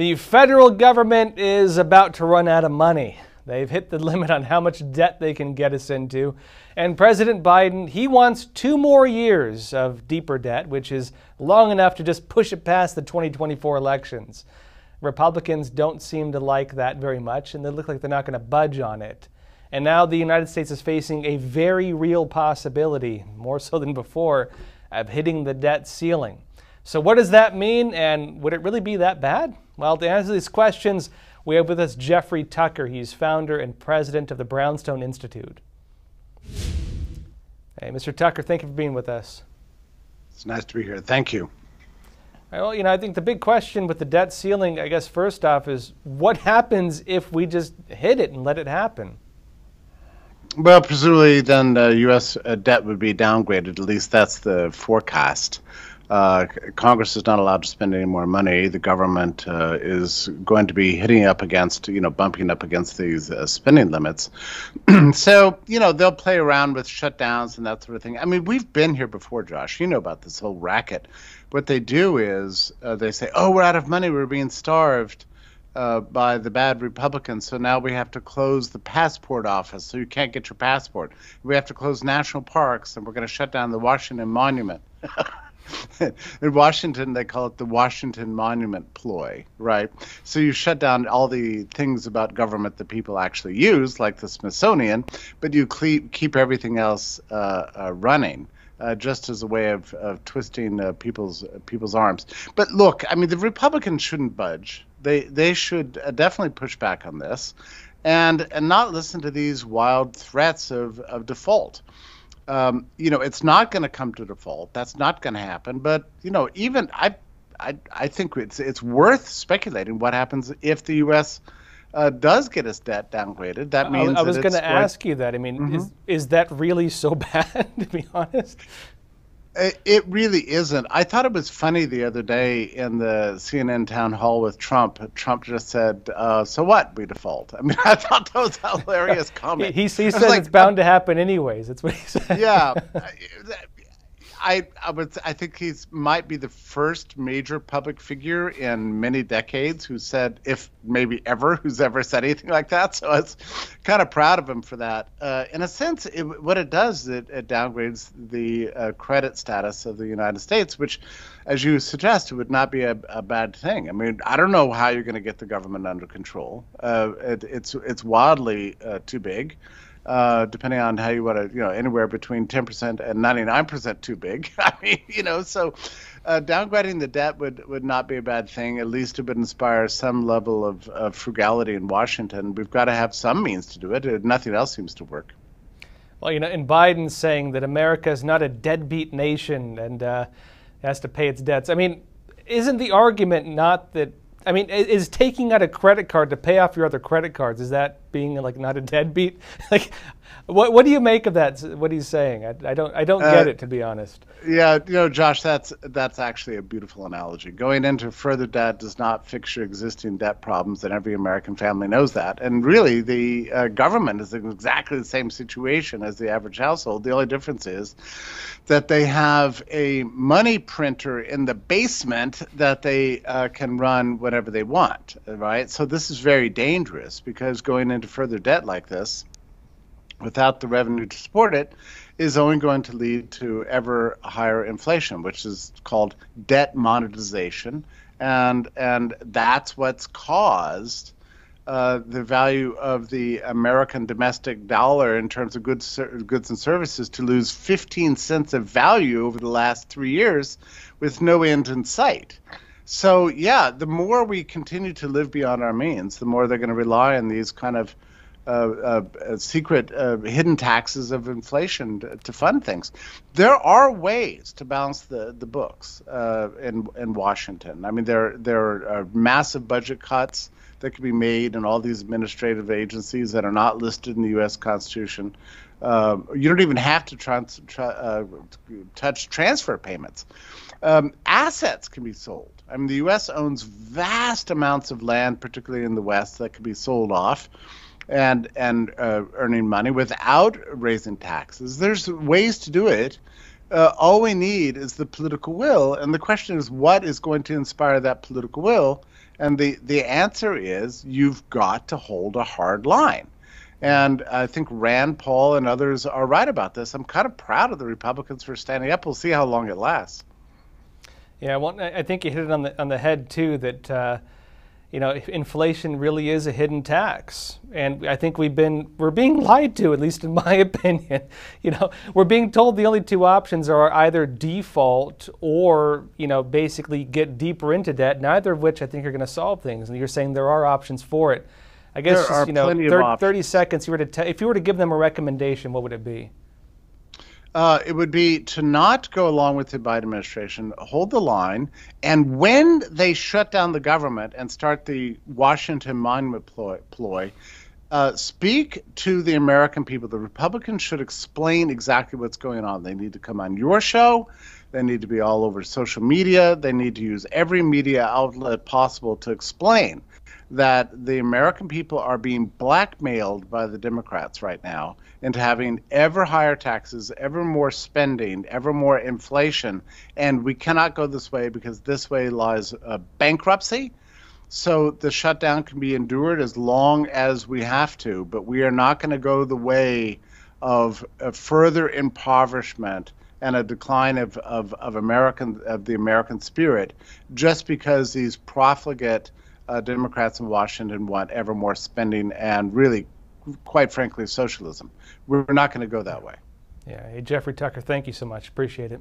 The federal government is about to run out of money. They've hit the limit on how much debt they can get us into. And President Biden, he wants 2 more years of deeper debt, which is long enough to just push it past the 2024 elections. Republicans don't seem to like that very much, and they look like they're not going to budge on it. And now the United States is facing a very real possibility, more so than before, of hitting the debt ceiling. So what does that mean, and would it really be that bad? Well, to answer these questions, we have with us Jeffrey Tucker. He's founder and president of the Brownstone Institute. Hey, Mr. Tucker, thank you for being with us. It's nice to be here. Thank you. Well, you know, I think the big question with the debt ceiling, I guess, first off, is what happens if we just hit it and let it happen? Well, presumably then the U.S. debt would be downgraded. At least that's the forecast. Congress is not allowed to spend any more money. The government is going to be hitting up against, bumping up against these spending limits. So, they'll play around with shutdowns and that sort of thing. I mean, we've been here before, Josh. You know about this whole racket. What they do is they say, oh, we're out of money. We're being starved by the bad Republicans. So now we have to close the passport office so you can't get your passport. We have to close national parks, and we're going to shut down the Washington Monument. In Washington, they call it the Washington Monument ploy, right? So you shut down all the things about government that people actually use, like the Smithsonian, but you keep everything else running just as a way of twisting people's arms. But look, I mean, the Republicans shouldn't budge. They should definitely push back on this and not listen to these wild threats of default. It's not going to come to default. That's not going to happen. But, even I think it's worth speculating what happens if the U.S. does get its debt downgraded. That means I was going to ask you that. I mean, is that really so bad, to be honest? It really isn't. I thought it was funny the other day in the CNN town hall with Trump. Trump just said, so what? We default. I mean, I thought that was a hilarious comment. He said, like, it's bound to happen anyways. That's what he said. Yeah. I think he might be the first major public figure in many decades who said, if maybe ever, who's ever said anything like that. So I was kind of proud of him for that. In a sense, what it does, it downgrades the credit status of the United States, which, as you suggest, it would not be a bad thing. I mean, I don't know how you're going to get the government under control. It's wildly too big. Depending on how you want to, anywhere between 10% and 99% too big. I mean, so downgrading the debt would not be a bad thing. At least it would inspire some level of frugality in Washington. We've got to have some means to do it. Nothing else seems to work. Well, and Biden's saying that America is not a deadbeat nation and has to pay its debts. I mean, isn't the argument not that, I mean, is taking out a credit card to pay off your other credit cards, is that being like not a deadbeat? Like, what do you make of that? What he's saying, I don't get it, to be honest. Yeah, Josh, that's actually a beautiful analogy. Going into further debt does not fix your existing debt problems, and every American family knows that. And really, the government is in exactly the same situation as the average household. The only difference is that they have a money printer in the basement that they can run whatever they want, right? So this is very dangerous, because going into further debt like this without the revenue to support it is only going to lead to ever higher inflation, which is called debt monetization, and that's what's caused the value of the American domestic dollar in terms of goods and services to lose 15 cents of value over the last 3 years with no end in sight. So, yeah, the more we continue to live beyond our means, the more they're going to rely on these kind of secret hidden taxes of inflation to fund things. There are ways to balance the books in Washington. I mean, there are massive budget cuts that can be made in all these administrative agencies that are not listed in the U.S. Constitution. You don't even have to touch transfer payments. Assets can be sold. I mean, the U.S. owns vast amounts of land, particularly in the West, that can be sold off and earning money without raising taxes. There's ways to do it. All we need is the political will, and the question is what is going to inspire that political will And the answer is you've got to hold a hard line. And I think Rand Paul and others are right about this. I'm kind of proud of the Republicans for standing up. We'll see how long it lasts. Yeah, well, I think you hit it on the head too. That you know, inflation really is a hidden tax, and I think we're being lied to, at least in my opinion. You know, we're being told the only two options are either default or, you know, basically get deeper into debt. Neither of which I think are going to solve things. And you're saying there are options for it. I guess just, you know, 30 seconds. If you were to give them a recommendation, what would it be? It would be to not go along with the Biden administration, hold the line, and when they shut down the government and start the Washington Monument ploy, speak to the American people. The Republicans should explain exactly what's going on. They need to come on your show. They need to be all over social media. They need to use every media outlet possible to explain that the American people are being blackmailed by the Democrats right now into having ever higher taxes, ever more spending, ever more inflation. And we cannot go this way because this way lies bankruptcy. So the shutdown can be endured as long as we have to, but we are not going to go the way of further impoverishment and a decline of the American spirit just because these profligate Democrats in Washington want ever more spending and really, quite frankly, socialism. We're not going to go that way. Yeah. Hey, Jeffrey Tucker, thank you so much. Appreciate it.